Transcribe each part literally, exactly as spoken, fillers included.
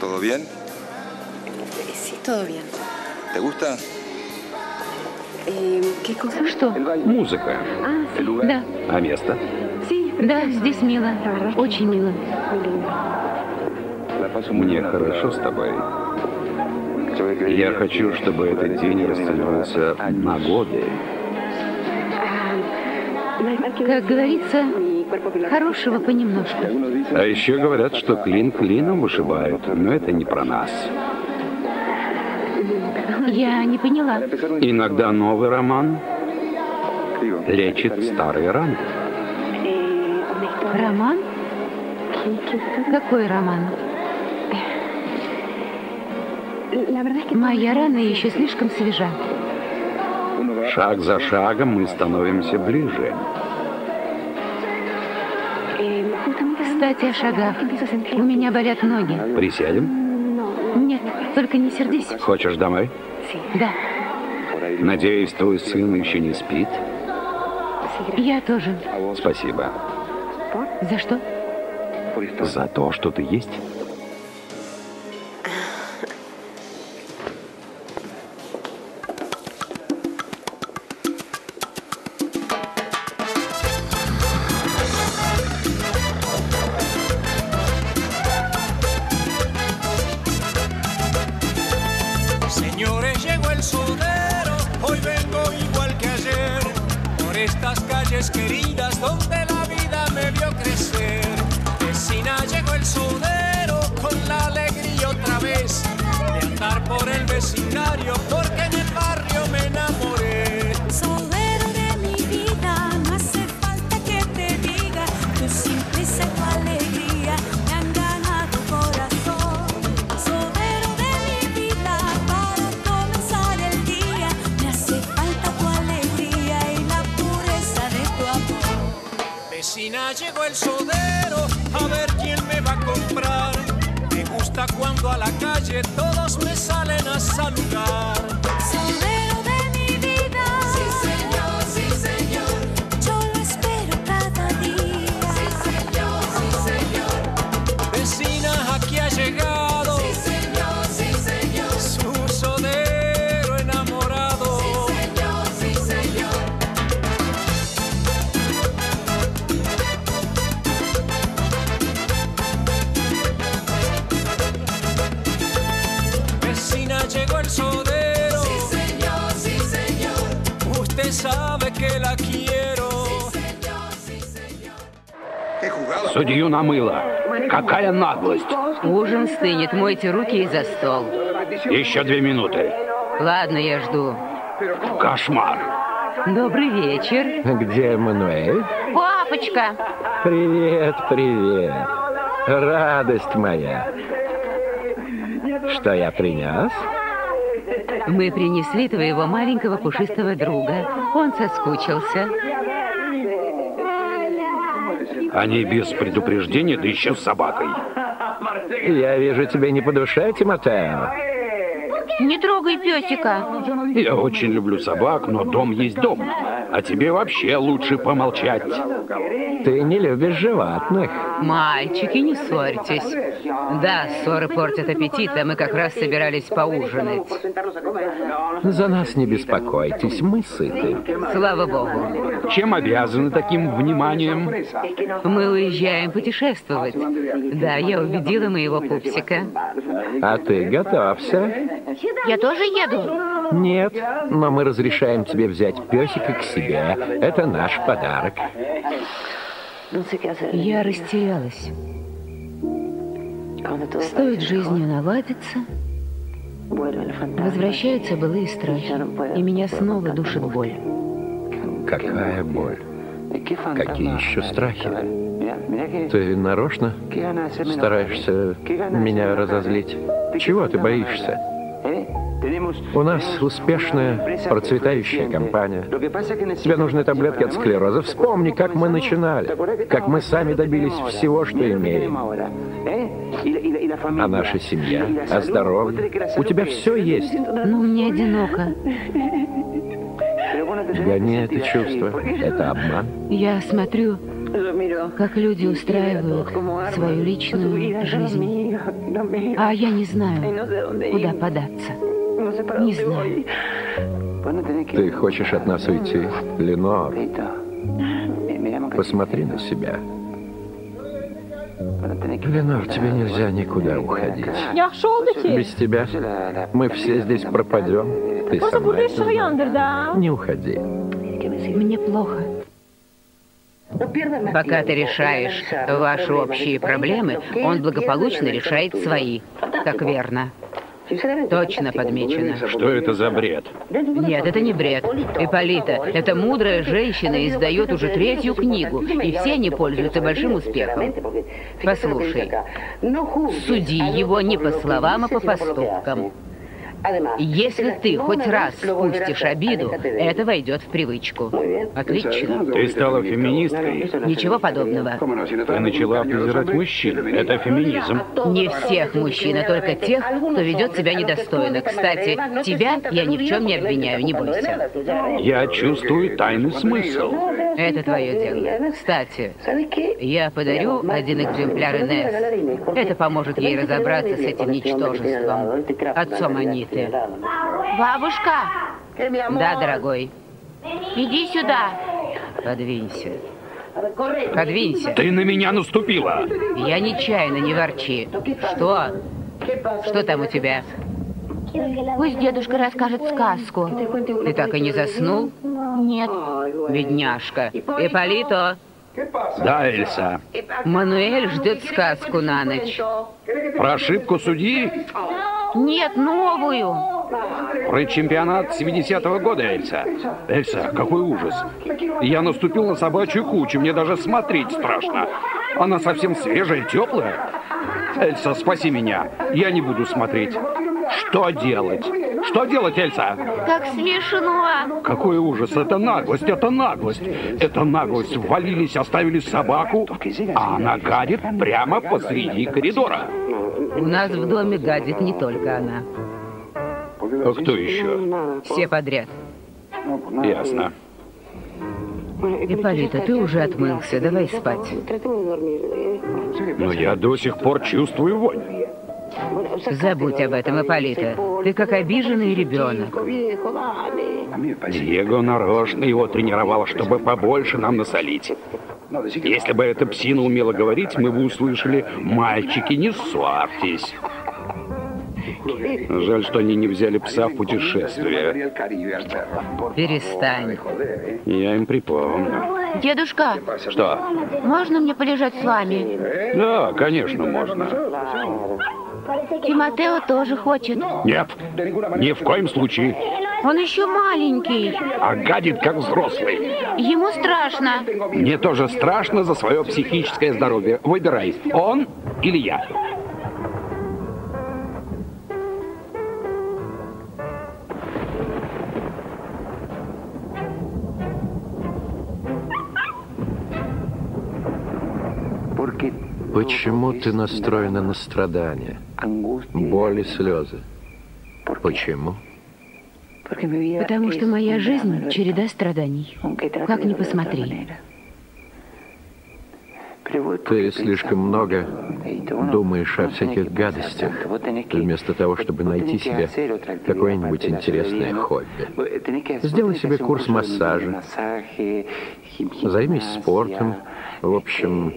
¿Todo bien? Sí, todo bien. ¿Te gusta? ¿Qué cosa? Что? Музыка. А, lugar. Да. А место? Sí, да, здесь мило. Очень мило. Мне хорошо с тобой. Я хочу, чтобы этот день растянулся на годы. Как говорится, хорошего понемножку. А еще говорят, что клин клином вышибают, но это не про нас. Я не поняла. Иногда новый роман лечит старые раны. Роман? Какой роман? Моя рана еще слишком свежа. Шаг за шагом мы становимся ближе. Кстати, о шагах. У меня болят ноги. Присядем? Нет, только не сердись. Хочешь домой? Да. Надеюсь, твой сын еще не спит? Я тоже. Спасибо. За что? За то, что ты есть. Судью намыло. Какая наглость. Ужин стынет, мойте руки и за стол. Еще две минуты. Ладно, я жду. Кошмар. Добрый вечер. Где Мануэль? Папочка. Привет, привет. Радость моя. Что я принес? Мы принесли твоего маленького пушистого друга. Он соскучился. Они без предупреждения, да еще с собакой. Я вижу, тебе не по душе, Тимотео. Не трогай песика. Я очень люблю собак, но дом есть дом. А тебе вообще лучше помолчать. Ты не любишь животных. Мальчики, не ссорьтесь. Да, ссоры портят аппетит, а мы как раз собирались поужинать. За нас не беспокойтесь, мы сыты. Слава богу. Чем обязаны таким вниманием? Мы уезжаем путешествовать. Да, я убедила моего пупсика. А ты готовься? Я тоже еду? Нет, но мы разрешаем тебе взять песика к себе. Это наш подарок. Я растерялась. Стоит жизнью наладиться, возвращаются былые страхи, и меня снова душит боль. Какая боль? Какие еще страхи? Ты нарочно стараешься меня разозлить? Чего ты боишься? У нас успешная, процветающая компания. Тебе нужны таблетки от склероза. Вспомни, как мы начинали, как мы сами добились всего, что имеем. А наша семья, а здоровье. У тебя все есть. Но мне одиноко. Гони это чувство. Это обман. Я смотрю, как люди устраивают свою личную жизнь. А я не знаю, куда податься. Не знаю. Ты хочешь от нас уйти, Ленор? Посмотри на себя. Ленор, тебе нельзя никуда уходить. Без тебя мы все здесь пропадем. Ты сама это знаешь. Не уходи. Мне плохо. Пока ты решаешь ваши общие проблемы, он благополучно решает свои. Так верно. Точно подмечено. Что это за бред? Нет, это не бред. Ипполита, эта мудрая женщина издает уже третью книгу, и все они пользуются большим успехом. Послушай, суди его не по словам, а по поступкам. Если ты хоть раз спустишь обиду, это войдет в привычку. Отлично. Ты стала феминисткой? Ничего подобного. Ты начала презирать мужчин. Это феминизм. Не всех мужчин, а только тех, кто ведет себя недостойно. Кстати, тебя я ни в чем не обвиняю, не бойся. Я чувствую тайный смысл. Это твое дело. Кстати, я подарю один экземпляр Инесс. Это поможет ей разобраться с этим ничтожеством. Отцом Аниты. Бабушка! Да, дорогой. Иди сюда. Подвинься. Подвинься. Ты на меня наступила. Я нечаянно, не ворчи. Что? Что там у тебя? Пусть дедушка расскажет сказку. Ты так и не заснул? Нет. Бедняжка. Ипполито. Да, Эльса. Мануэль ждет сказку на ночь. Про ошибку судьи? Нет, новую. Про чемпионат семидесятого года, Эльса. Эльса, какой ужас. Я наступил на собачью кучу, мне даже смотреть страшно. Она совсем свежая, теплая. Эльса, спаси меня, я не буду смотреть. Что делать? Что делать, Эльса? Как смешно. Какой ужас, это наглость, это наглость. Это наглость, ввалились, оставили собаку, а она гадит прямо посреди коридора. У нас в доме гадит не только она. А кто еще? Все подряд. Ясно. Ипполита, ты уже отмылся, давай спать. Но я до сих пор чувствую вонь. Забудь об этом, Ипполита. Ты как обиженный ребенок. Диего нарочно его тренировал, чтобы побольше нам насолить. Если бы эта псина умела говорить, мы бы услышали: «Мальчики, не ссорьтесь». Жаль, что они не взяли пса в путешествие. Перестань. Я им припомню. Дедушка. Что? Можно мне полежать с вами? Да, конечно, можно. Тимотео тоже хочет. Нет, ни в коем случае. Он еще маленький. А гадит, как взрослый. Ему страшно. Мне тоже страшно за свое психическое здоровье. Выбирай, он или я. Почему ты настроена на страдания, боль и слезы? Почему? Потому что моя жизнь – череда страданий, как ни посмотри. Ты слишком много думаешь о всяких гадостях, вместо того, чтобы найти себе какое-нибудь интересное хобби. Сделай себе курс массажа, займись спортом, в общем…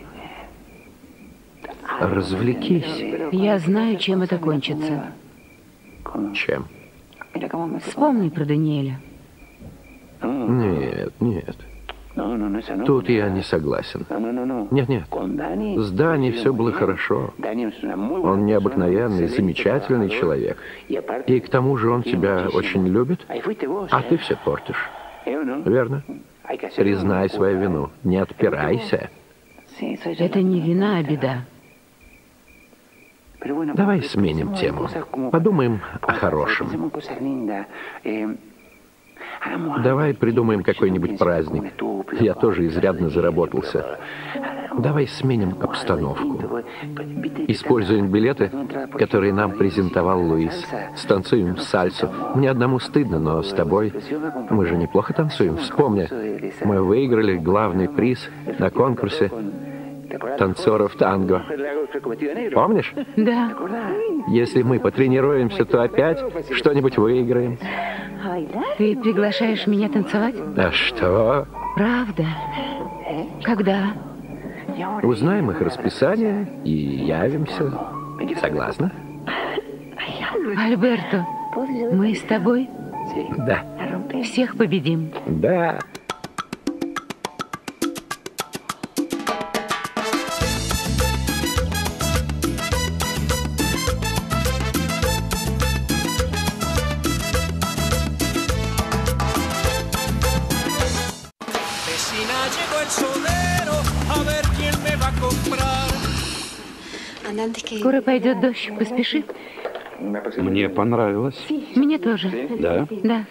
Развлекись. Я знаю, чем это кончится. Чем? Вспомни про Даниэля. Нет, нет. Тут я не согласен. Нет, нет. С Дани все было хорошо. Он необыкновенный, замечательный человек. И к тому же он тебя очень любит, а ты все портишь. Верно? Признай свою вину. Не отпирайся. Это не вина, а беда. Давай сменим тему. Подумаем о хорошем. Давай придумаем какой-нибудь праздник. Я тоже изрядно заработался. Давай сменим обстановку. Используем билеты, которые нам презентовал Луис. Станцуем сальсу. Мне одному стыдно, но с тобой мы же неплохо танцуем. Вспомни, мы выиграли главный приз на конкурсе танцоров танго. Помнишь? Да. Если мы потренируемся, то опять что-нибудь выиграем. Ты приглашаешь меня танцевать? А что? Правда. Когда? Узнаем их расписание и явимся. Согласна? Альберто, мы с тобой? Да. Всех победим. Да. Скоро пойдет дождь, поспеши. Мне понравилось. Мне тоже. Да? Да.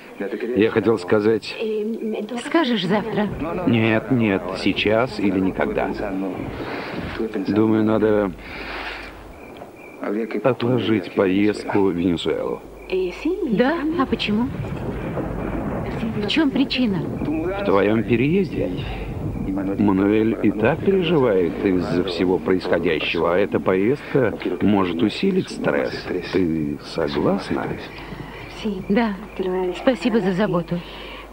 Я хотел сказать... Скажешь завтра? Нет, нет, сейчас или никогда. Думаю, надо отложить поездку в Венесуэлу. Да? А почему? В чем причина? В твоем переезде. Мануэль и так переживает из-за всего происходящего, а эта поездка может усилить стресс. Ты согласна? Да. Спасибо за заботу.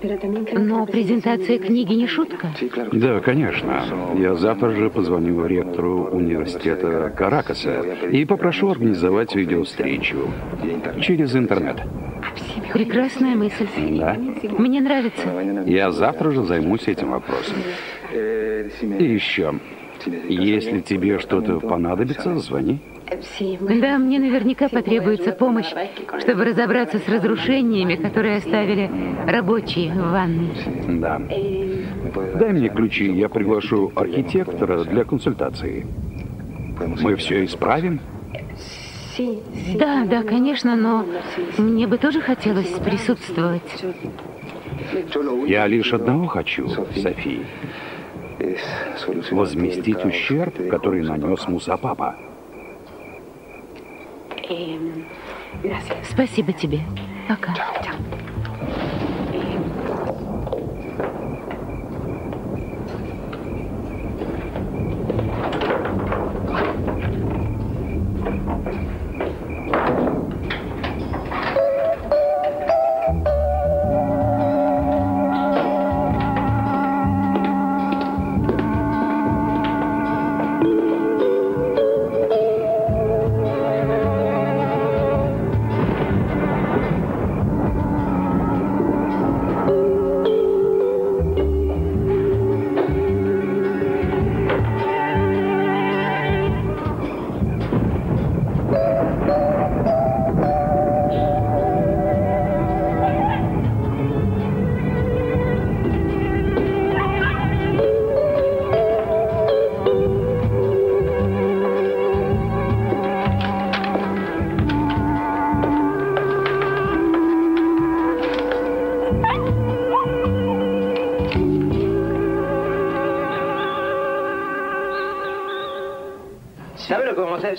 Но презентация книги не шутка. Да, конечно. Я завтра же позвоню ректору университета Каракаса и попрошу организовать видеовстречу через интернет. Прекрасная мысль. Да. Мне нравится. Я завтра же займусь этим вопросом. И еще, если тебе что-то понадобится, звони. Да, мне наверняка потребуется помощь, чтобы разобраться с разрушениями, которые оставили рабочие в ванной. Да. Дай мне ключи, я приглашу архитектора для консультации. Мы все исправим? Да, да, конечно, но мне бы тоже хотелось присутствовать. Я лишь одного хочу, Софи. Возместить ущерб, который нанес Мусапапа. Спасибо тебе. Пока.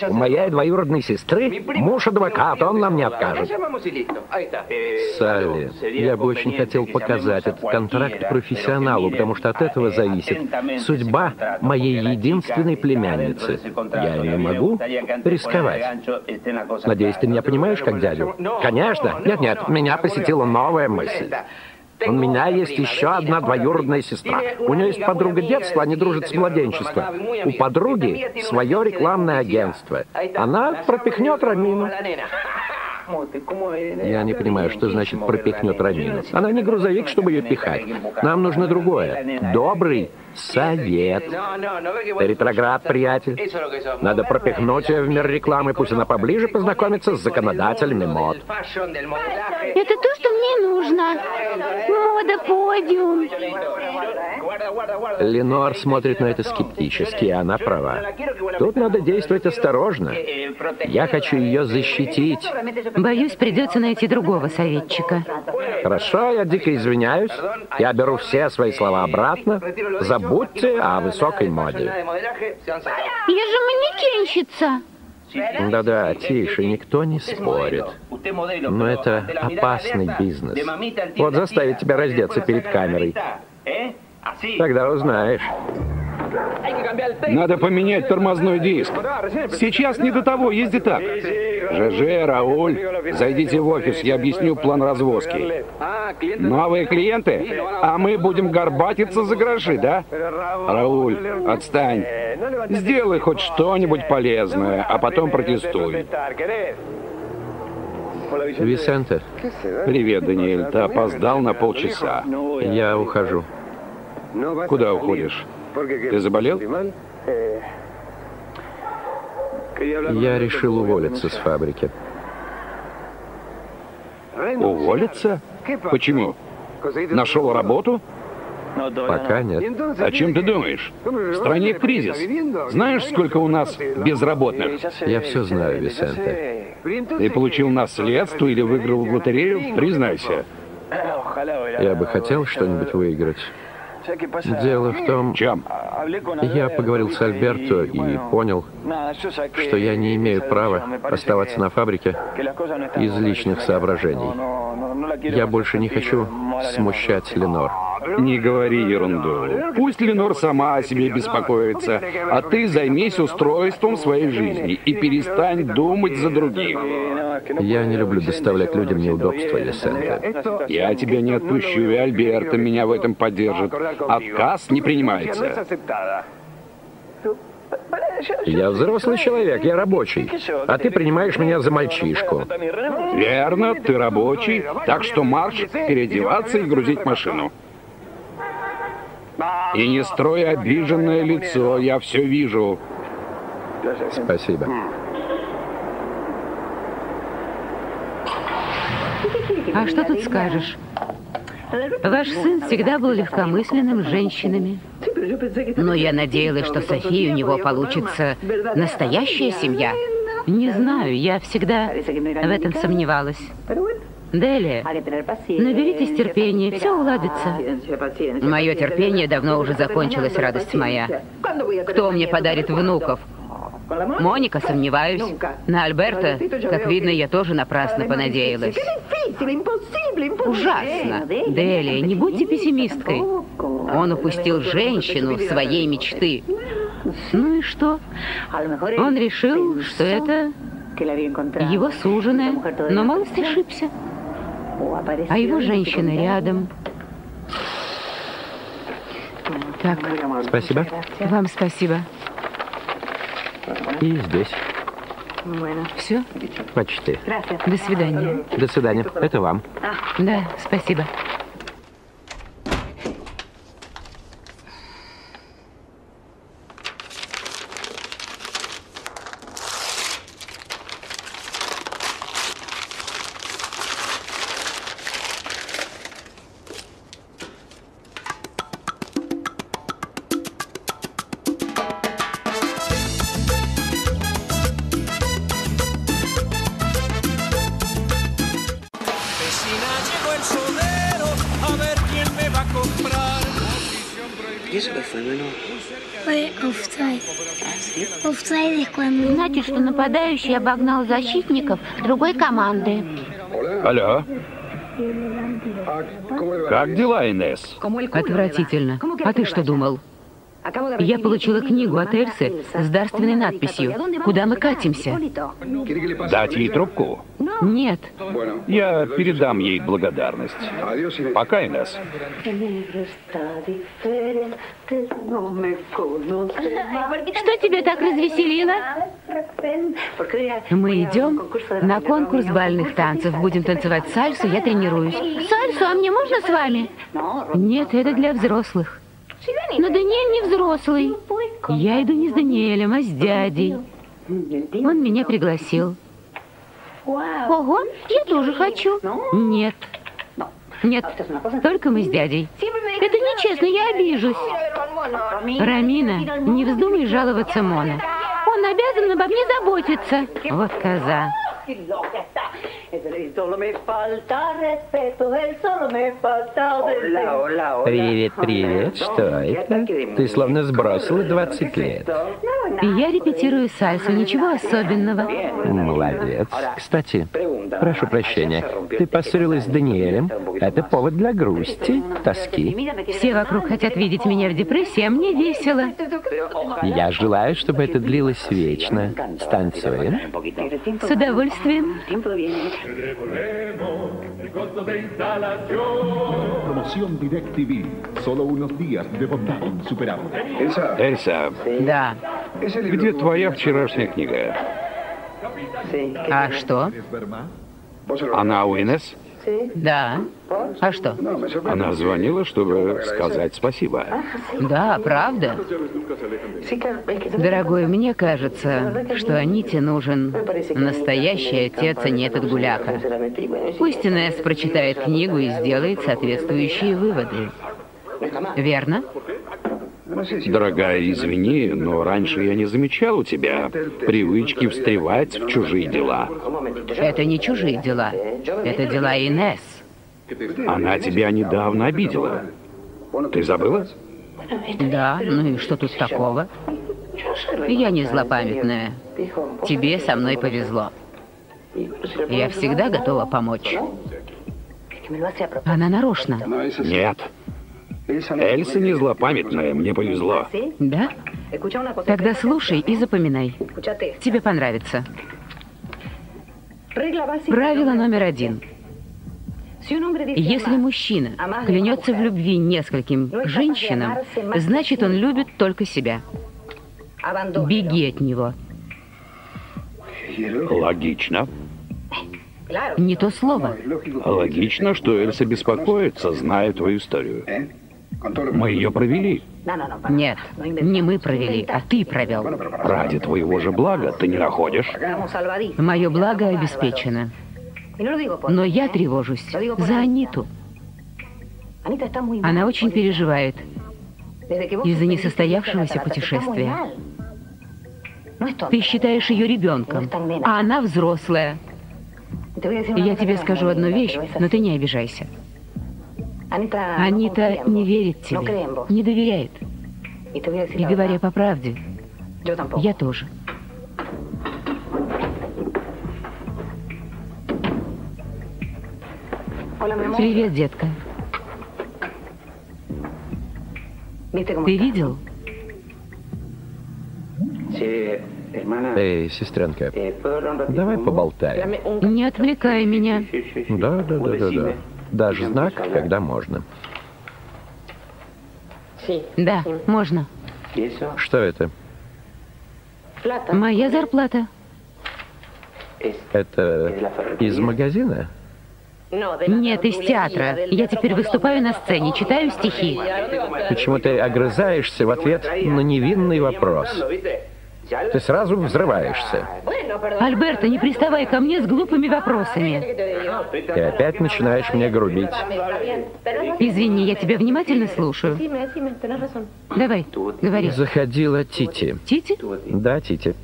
У моей двоюродной сестры муж адвокат, он нам не откажет. Салли, я бы очень хотел показать этот контракт профессионалу, потому что от этого зависит судьба моей единственной племянницы. Я не могу рисковать. Надеюсь, ты меня понимаешь, как дядю? Конечно. Нет-нет, меня посетила новая мысль. У меня есть еще одна двоюродная сестра. У нее есть подруга детства, они дружат с младенчества. У подруги свое рекламное агентство. Она пропихнет Рамину. Я не понимаю, что значит пропихнет Рамину. Она не грузовик, чтобы ее пихать. Нам нужно другое. Добрый совет. Ты ретроград, приятель. Надо пропихнуть ее в мир рекламы, пусть она поближе познакомится с законодателями мод. Это то, что мне нужно. Мода подиум. Ленор смотрит на это скептически, и она права. Тут надо действовать осторожно. Я хочу ее защитить. Боюсь, придется найти другого советчика. Хорошо, я дико извиняюсь. Я беру все свои слова обратно. Забудьте о высокой моде. Я же манекенщица. Да-да, тише, никто не спорит. Но это опасный бизнес. Вот заставить тебя раздеться перед камерой. Тогда узнаешь. Надо поменять тормозной диск. Сейчас не до того, езди так. ЖЖ, Рауль, зайдите в офис, я объясню план развозки. Новые клиенты? А мы будем горбатиться за гроши, да? Рауль, отстань. Сделай хоть что-нибудь полезное, а потом протестуй. Висенте. Привет, Даниэль. Ты опоздал на полчаса. Я ухожу. Куда уходишь? Ты заболел? Я решил уволиться с фабрики. Уволиться? Почему? Нашел работу? Пока нет. О чем ты думаешь? В стране кризис. Знаешь, сколько у нас безработных? Я все знаю, Висенте. Ты получил наследство или выиграл в лотерею? Признайся. Я бы хотел что-нибудь выиграть. Дело в том... Чем? Я поговорил с Альберто и понял, что я не имею права оставаться на фабрике из личных соображений. Я больше не хочу смущать Ленор. Не говори ерунду. Пусть Ленор сама о себе беспокоится, а ты займись устройством своей жизни и перестань думать за других. Я не люблю доставлять людям неудобства, Висенте. Я тебя не отпущу, и Альберто меня в этом поддержит. Отказ не принимается. Я взрослый человек, я рабочий, а ты принимаешь меня за мальчишку. Верно, ты рабочий, так что марш, переодеваться и грузить машину. И не строй обиженное лицо, я все вижу. Спасибо. А что тут скажешь? Ваш сын всегда был легкомысленным с женщинами. Но я надеялась, что Софии у него получится настоящая семья. Не знаю, я всегда в этом сомневалась. Делия, наберитесь терпения, все уладится. Мое терпение давно уже закончилось, радость моя. Кто мне подарит внуков? Моника, сомневаюсь. На Альберто, как видно, я тоже напрасно понадеялась. Ужасно. Делия, не будьте пессимисткой. Он упустил женщину своей мечты. Ну и что? Он решил, что это... его суженая, но малость ошибся. А его женщина рядом. Так. Спасибо. Вам спасибо. И здесь. Все? Почти. До свидания. До свидания. Это вам. Да, спасибо. Знаете, что нападающий обогнал защитников другой команды. Алло. Как дела, Инесс? Отвратительно. А ты что думал? Я получила книгу от Эльсы с дарственной надписью «Куда мы катимся?». Дать ей трубку? Нет. Я передам ей благодарность. Пока, Инесс. Что тебя так развеселило? Мы идем на конкурс бальных танцев. Будем танцевать сальсу, я тренируюсь. Сальсу? А мне можно с вами? Нет, это для взрослых. Но Даниэль не взрослый. Я иду не с Даниэлем, а с дядей. Он меня пригласил. Ого, я тоже хочу. Нет. Нет, только мы с дядей. Это нечестно, я обижусь. Рамина, не вздумай жаловаться Моно. Он обязан обо мне заботиться. Вот коза. Привет, привет. Что это? Ты словно сбросила двадцать лет. Я репетирую сальсу, ничего особенного. Молодец. Кстати, Прошу прощения, ты поссорилась с Даниэлем. Это повод для грусти, тоски. Все вокруг хотят видеть меня в депрессии, а мне весело. Я желаю, чтобы это длилось вечно. Станцуем? С удовольствием. Промоцион DirecTV. Solo unos días de bondad insuperable. Эльса. Да. Где твоя вчерашняя книга? А что? Она у Инес? Да. А что? Она звонила, чтобы сказать спасибо. Да, правда. Дорогой, мне кажется, что Аните нужен настоящий отец, а не этот гуляка. Пусть Инес прочитает книгу и сделает соответствующие выводы. Верно? Дорогая, извини, но раньше я не замечал у тебя привычки встревать в чужие дела. Это не чужие дела. Это дела Инес. Она тебя недавно обидела. Ты забыла? Да, ну и что тут такого? Я не злопамятная. Тебе со мной повезло. Я всегда готова помочь. Она нарочно. Нет. Эльса не злопамятная, мне повезло. Да? Тогда слушай и запоминай. Тебе понравится. Правило номер один. Если мужчина клянется в любви нескольким женщинам, значит, он любит только себя. Беги от него. Логично. Не то слово. Логично, что Эльса беспокоится, зная твою историю. Мы ее провели. Нет, не мы провели, а ты провел. Ради твоего же блага, ты не находишь? Мое благо обеспечено. Но я тревожусь за Аниту. Она очень переживает из-за несостоявшегося путешествия. Ты считаешь ее ребенком, а она взрослая. Я тебе скажу одну вещь, но ты не обижайся. Анита не верит тебе, не доверяет. И говоря по правде, я тоже. Привет, детка. Ты видел? Эй, сестренка, давай поболтаем. Не отвлекай меня. Да, да, да, да, да. Даже знак, когда можно. Да, можно. Что это? Моя зарплата. Это из магазина? Нет, из театра. Я теперь выступаю на сцене, читаю стихи. Почему ты огрызаешься в ответ на невинный вопрос? Ты сразу взрываешься. Альберто, не приставай ко мне с глупыми вопросами. Ты опять начинаешь мне грубить. Извини, я тебя внимательно слушаю. Давай, говори. Заходила Тити. Тити? Да, Тити.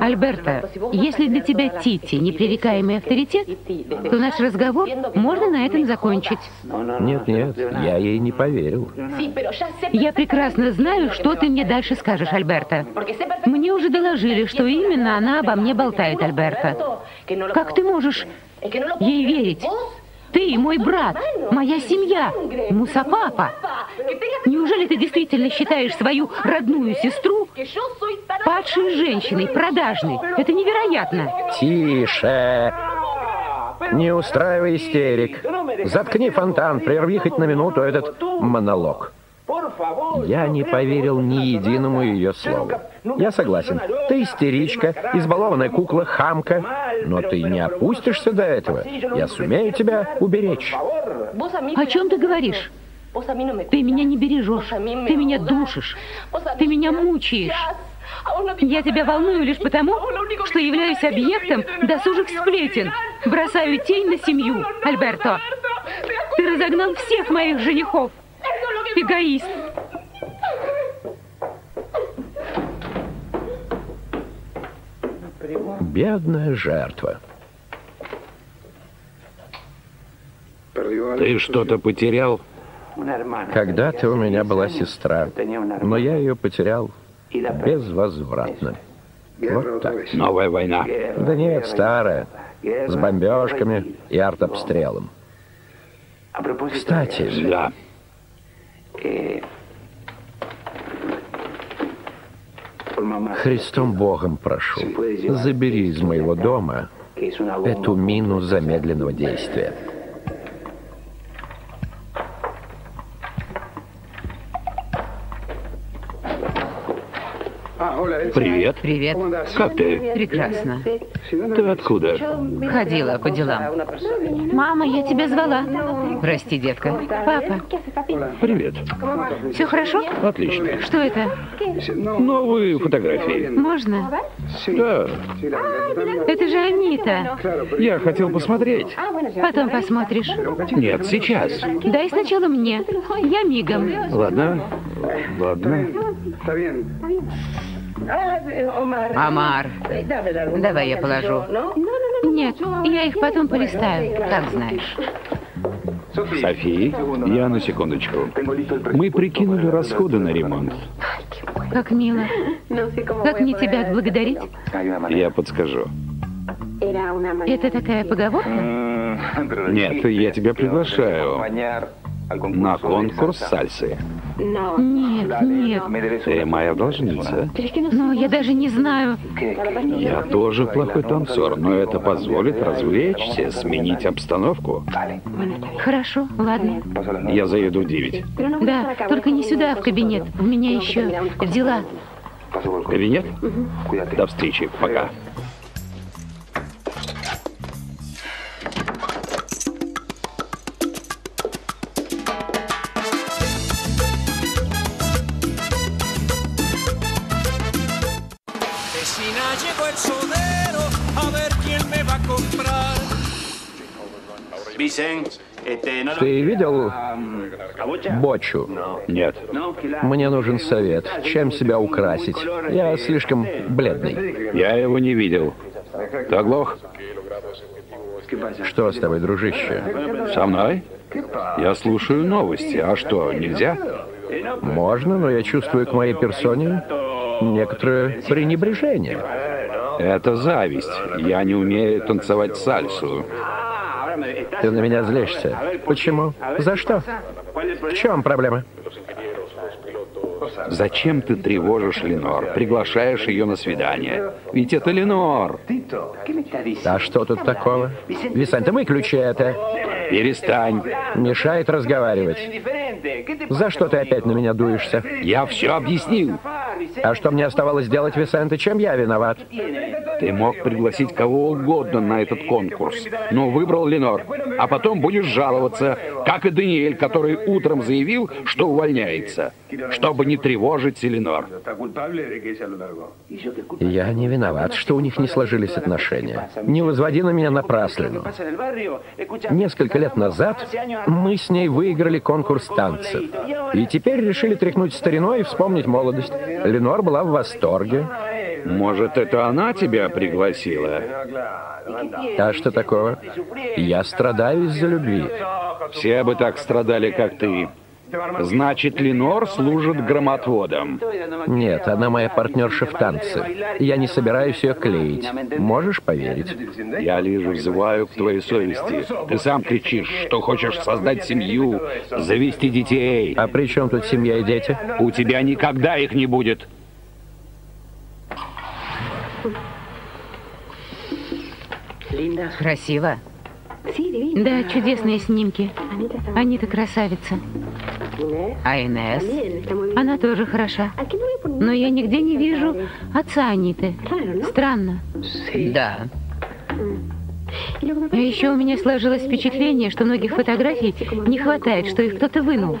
Альберто, если для тебя Тити непререкаемый авторитет, то наш разговор можно на этом закончить. Нет, нет, я ей не поверил. Я прекрасно знаю, что ты мне дальше скажешь, Альберто. Мне уже доложили, что именно она обо мне болтает, Альберто. Как ты можешь ей верить? Ты, мой брат, моя семья, Муса-папа. Неужели ты действительно считаешь свою родную сестру падшей женщиной, продажной? Это невероятно. Тише. Не устраивай истерик. Заткни фонтан, прерви хоть на минуту этот монолог. Я не поверил ни единому ее слову. Я согласен. Ты истеричка, избалованная кукла, хамка. Но ты не опустишься до этого. Я сумею тебя уберечь. О чем ты говоришь? Ты меня не бережешь. Ты меня душишь. Ты меня мучаешь. Я тебя волную лишь потому, что являюсь объектом досужих сплетен. Бросаю тень на семью, Альберто. Ты разогнал всех моих женихов. Эгоист. Бедная жертва. Ты что-то потерял? Когда-то у меня была сестра, но я ее потерял безвозвратно. Вот так. Новая война. Да нет, старая. С бомбежками и артобстрелом. Кстати, да. Христом Богом прошу, забери из моего дома эту мину замедленного действия. Привет. Привет. Как ты? Прекрасно. Ты откуда? Ходила по делам. Мама, я тебя звала. Прости, детка. Папа. Привет. Все хорошо? Отлично. Что это? Новые фотографии. Можно? Да. Это же Анита. Я хотел посмотреть. Потом посмотришь. Нет, сейчас. Дай сначала мне. Я мигом. Ладно. Ладно. Амар, давай я положу. Нет, я их потом полистаю, как знаешь. Софи, я на секундочку. Мы прикинули расходы на ремонт. Как мило. Как мне тебя отблагодарить? Я подскажу. Это такая поговорка? Нет, я тебя приглашаю. На конкурс сальсы. Нет, нет. Ты моя должница. Но я даже не знаю. Я тоже плохой танцор, но это позволит развлечься, сменить обстановку. Хорошо, ладно. Я заеду в девять. Да, только не сюда, в кабинет. У меня еще дела. Кабинет? Угу. До встречи, пока. Ты видел бочу? Нет. Мне нужен совет. Чем себя украсить? Я слишком бледный. Я его не видел. Ты оглох? Что с тобой, дружище? Со мной? Я слушаю новости. А что, нельзя? Можно, но я чувствую к моей персоне некоторое пренебрежение. Это зависть. Я не умею танцевать сальсу. Ты на меня злишься. Почему? За что? В чем проблема? Зачем ты тревожишь Ленор? Приглашаешь ее на свидание. Ведь это Ленор. А что тут такого? Висанта, выключи это. Перестань. Мешает разговаривать. За что ты опять на меня дуешься? Я все объяснил. А что мне оставалось делать, Висенте? Чем я виноват? Ты мог пригласить кого угодно на этот конкурс, но выбрал Ленор. А потом будешь жаловаться, как и Даниэль, который утром заявил, что увольняется, чтобы не тревожить Ленор. Я не виноват, что у них не сложились отношения. Не возводи на меня напраслину. Несколько лет назад мы с ней выиграли конкурс танцев. И теперь решили тряхнуть стариной и вспомнить молодость. Ленор была в восторге. Может, это она тебя пригласила? А что такого? Я страдаю из-за любви. Все бы так страдали, как ты. Значит, Ленор служит громотводом. Нет, она моя партнерша в танце. Я не собираюсь ее клеить. Можешь поверить? Я лишь взываю к твоей совести. Ты сам кричишь, что хочешь создать семью, завести детей. А при чем тут семья и дети? У тебя никогда их не будет. Красиво. Да, чудесные снимки. Анита красавица. А Инесс? Она тоже хороша. Но я нигде не вижу отца Аниты. Странно. Да. А еще у меня сложилось впечатление, что многих фотографий не хватает, что их кто-то вынул.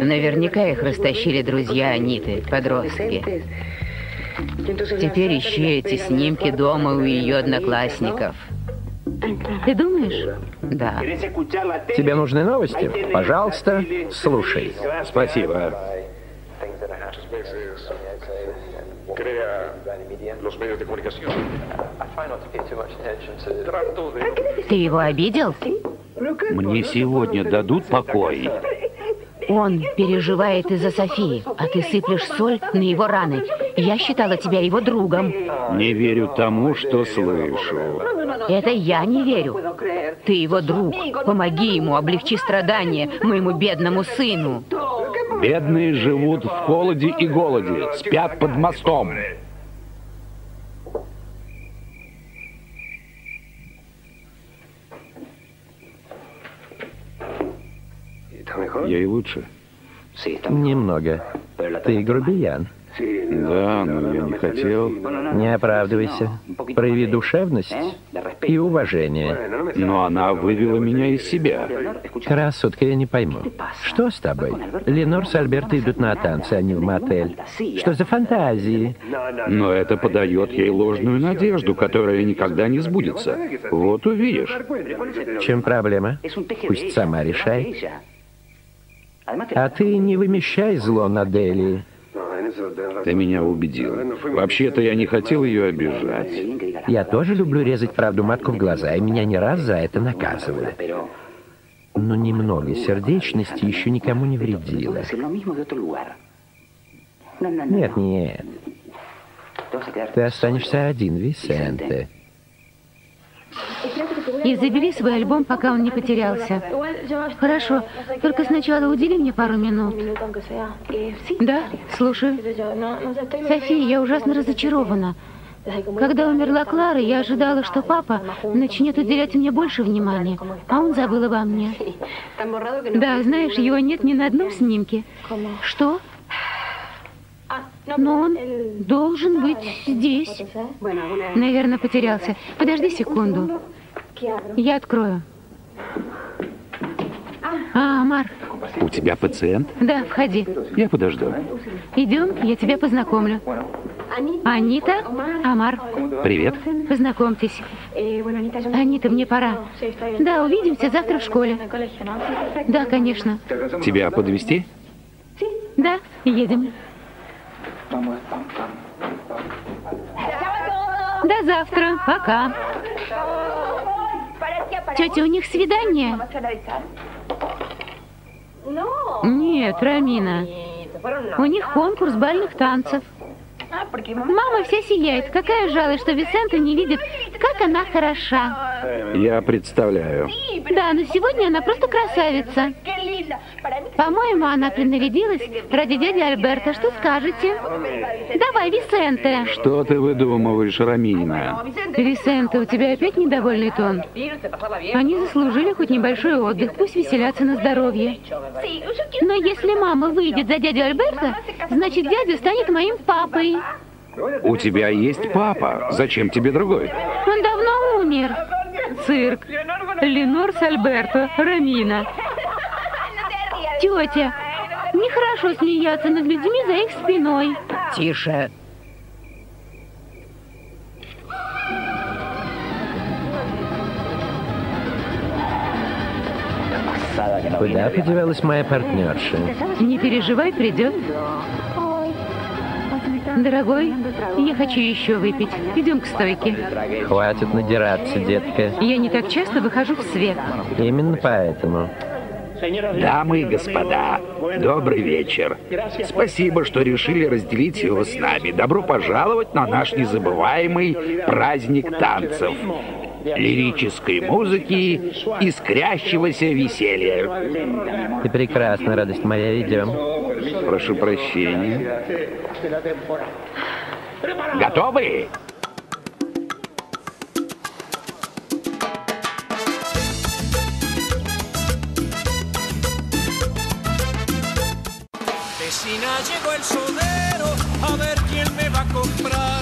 Наверняка их растащили друзья Аниты, подростки. Теперь ищи эти снимки дома у ее одноклассников. Ты думаешь? Да. Тебе нужны новости? Пожалуйста, слушай. Спасибо. Ты его обидел? Мне сегодня дадут покой. Он переживает из-за Софии, а ты сыплешь соль на его раны. Я считала тебя его другом. Не верю тому, что слышу. Это я не верю. Ты его друг. Помоги ему, облегчи страдания моему бедному сыну. Бедные живут в холоде и голоде, спят под мостом. Ей лучше? Немного. Ты грубиян. Да, но я не хотел. Не оправдывайся. Прояви душевность и уважение. Но она вывела меня из себя. Красотка, я не пойму. Что с тобой? Ленор с Альберто идут на танцы, а не в мотель. Что за фантазии? Но это подает ей ложную надежду, которая никогда не сбудется. Вот увидишь. В чем проблема? Пусть сама решает. А ты не вымещай зло на Дели. Ты меня убедил. Вообще-то я не хотел ее обижать. Я тоже люблю резать правду матку в глаза, и меня не раз за это наказывали. Но немного сердечности еще никому не вредило. Нет, нет. Ты останешься один, Висенте. И забери свой альбом, пока он не потерялся. Хорошо, только сначала удели мне пару минут. Да, слушаю. София, я ужасно разочарована. Когда умерла Клара, я ожидала, что папа начнет уделять мне больше внимания, а он забыл обо мне. Да, знаешь, его нет ни на одном снимке. Что? Но он должен быть здесь. Наверное, потерялся. Подожди секунду. Я открою. А, Амар. У тебя пациент? Да, входи. Я подожду. Идем, я тебя познакомлю. Анита, Амар. Привет. Познакомьтесь. Анита, мне пора. Да, увидимся завтра в школе. Да, конечно. Тебя подвезти? Да, едем. До завтра. Пока. Тетя, у них свидание? Нет, Рамина. У них конкурс бальных танцев. Мама вся сияет. Какая жалость, что Висенте не видит, как она хороша. Я представляю. Да, но сегодня она просто красавица. По-моему, она принарядилась ради дяди Альберто. Что скажете? Давай, Висенте. Что ты выдумываешь, Рамина? Висенте, у тебя опять недовольный тон. Они заслужили хоть небольшой отдых. Пусть веселятся на здоровье. Но если мама выйдет за дядю Альберто, значит, дядя станет моим папой. У тебя есть папа. Зачем тебе другой? Он давно умер. Цирк. Ленор с Альберто. Рамина. Тетя, нехорошо смеяться над людьми за их спиной. Тише. Куда подевалась моя партнерша? Не переживай, придет. Дорогой, я хочу еще выпить. Идем к стойке. Хватит надираться, детка. Я не так часто выхожу в свет. Именно поэтому. Дамы и господа, добрый вечер. Спасибо, что решили разделить его с нами. Добро пожаловать на наш незабываемый праздник танцев, лирической музыки, искрящегося веселья. Ты прекрасна, радость моя, идем. Прошу прощения. Готовы? Llegó el sodero, a ver quién me va a comprar.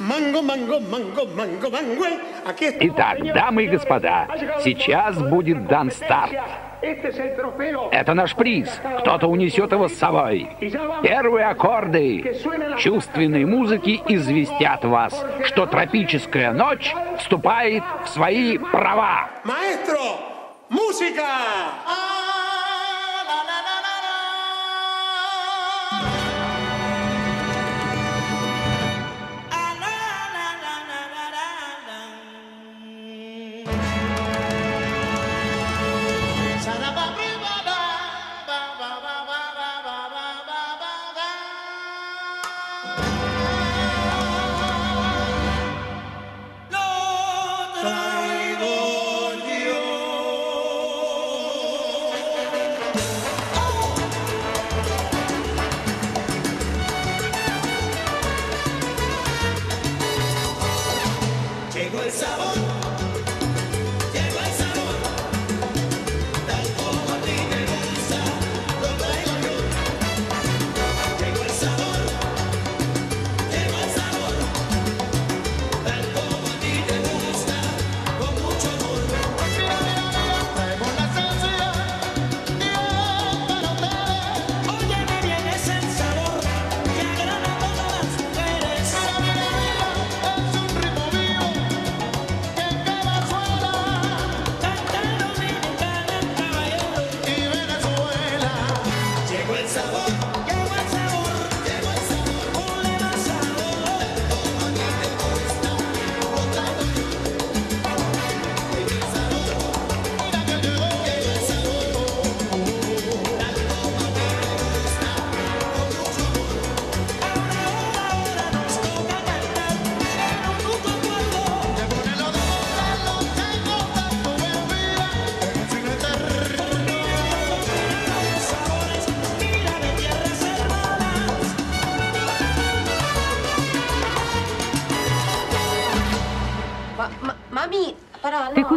Mango, mango, mango, mango, mango. Итак, дамы и господа, сейчас будет дан старт. Это наш приз. Кто-то унесет его с собой. Первые аккорды чувственной музыки известят вас, что тропическая ночь вступает в свои права. Маэстро, музыка! Ba ba ba.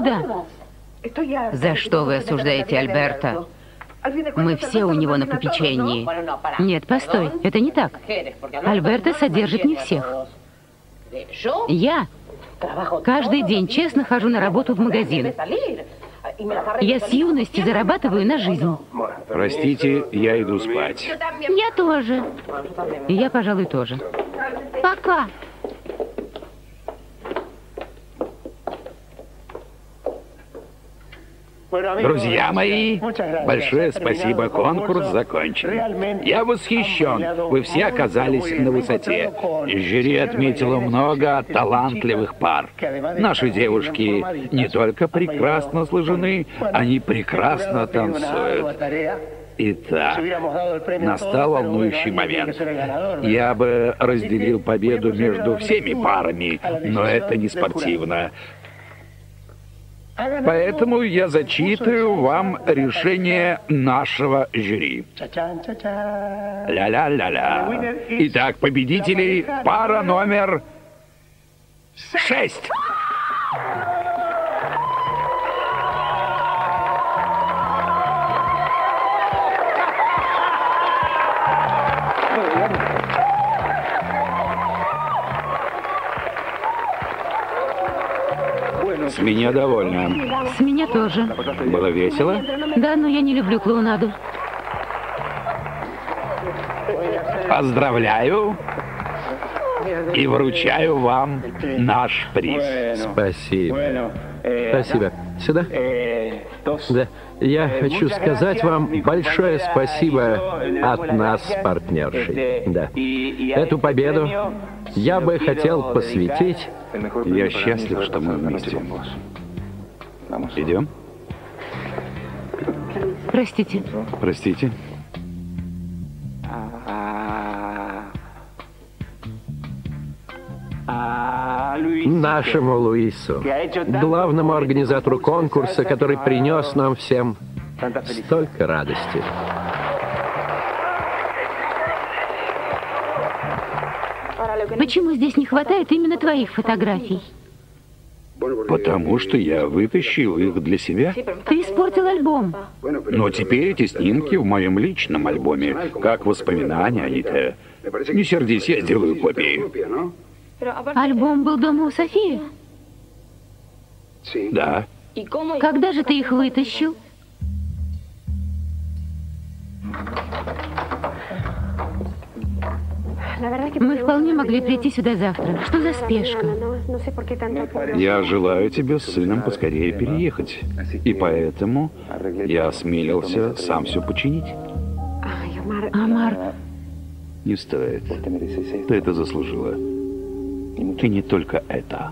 Откуда? За что вы осуждаете Альберто? Мы все у него на попечении. Нет, постой, это не так. Альберто содержит не всех. Я каждый день честно хожу на работу в магазин. Я с юности зарабатываю на жизнь. Простите, я иду спать. Я тоже. И я, пожалуй, тоже. Пока. Друзья мои, большое спасибо, конкурс закончен. Я восхищен, вы все оказались на высоте. Жюри отметило много талантливых пар. Наши девушки не только прекрасно сложены, они прекрасно танцуют. Итак, настал волнующий момент. Я бы разделил победу между всеми парами, но это не спортивно. Поэтому я зачитаю вам решение нашего жюри. Ля-ля-ля-ля. Итак, победители, пара номер шесть. С меня довольна. С меня тоже. Было весело? Да, но я не люблю клоунаду. Поздравляю и вручаю вам наш приз. Спасибо. Спасибо. Сюда? Да. Я хочу сказать вам большое спасибо от нас с партнершей. Да. Эту победу я бы хотел посвятить... Я счастлив, что мы вместе. Идем? Простите. Простите. Нашему Луису, главному организатору конкурса, который принес нам всем столько радости. Почему здесь не хватает именно твоих фотографий? Потому что я вытащил их для себя. Ты испортил альбом. Но теперь эти снимки в моем личном альбоме, как воспоминания, они-то. Не сердись, я сделаю копии. Альбом был дома у Софии? Да. Когда же ты их вытащил? Мы вполне могли прийти сюда завтра. Что за спешка? Я желаю тебе с сыном поскорее переехать. И поэтому я осмелился сам все починить. Амар. Не стоит. Ты это заслужила. И не только это.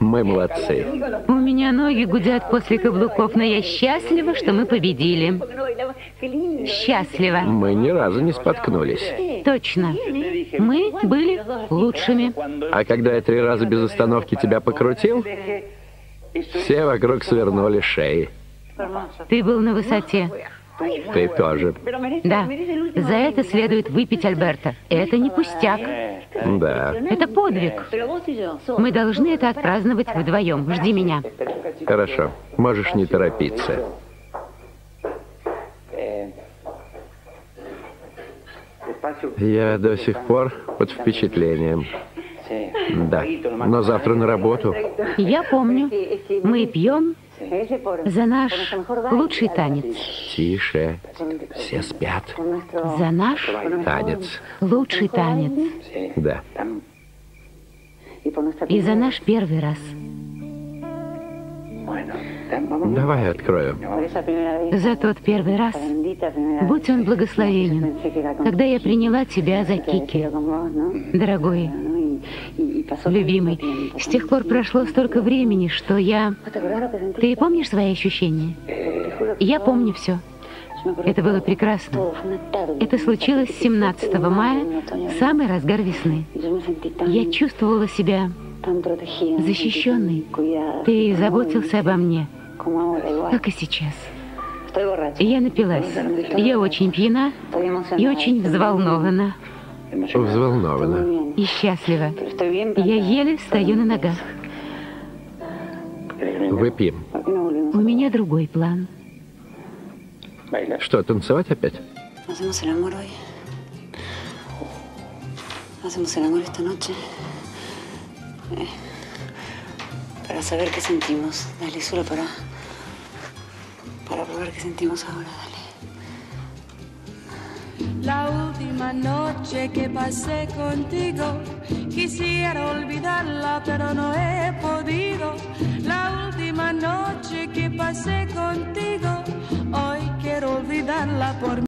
Мы молодцы. У меня ноги гудят после каблуков, но я счастлива, что мы победили. Счастлива. Мы ни разу не споткнулись. Точно. Мы были лучшими. А когда я три раза без остановки тебя покрутил, все вокруг свернули шеи. Ты был на высоте. Ты тоже. Да. За это следует выпить Альберто. Это не пустяк. Да. Это подвиг. Мы должны это отпраздновать вдвоем. Жди меня. Хорошо. Можешь не торопиться. Я до сих пор под впечатлением. Да. Но завтра на работу. Я помню. Мы пьем... За наш лучший танец. Тише, все спят. За наш танец. Лучший танец. Да. И за наш первый раз. Давай откроем. За тот первый раз, будь он благословенен, когда я приняла тебя за Кики, дорогой, любимый. С тех пор прошло столько времени, что я... Ты помнишь свои ощущения? Я помню все. Это было прекрасно. Это случилось семнадцатого мая, самый разгар весны. Я чувствовала себя... защищенный. Ты заботился обо мне, как и сейчас. Я напилась. Я очень пьяна и очень взволнована. взволнована. И счастлива. Я еле стою на ногах. Выпьем. У меня другой план. Что, танцевать опять? La última noche que pasé contigo, quisiera olvidarla, pero no he podido. La última noche que pasé contigo, hoy quiero olvidarla por mí.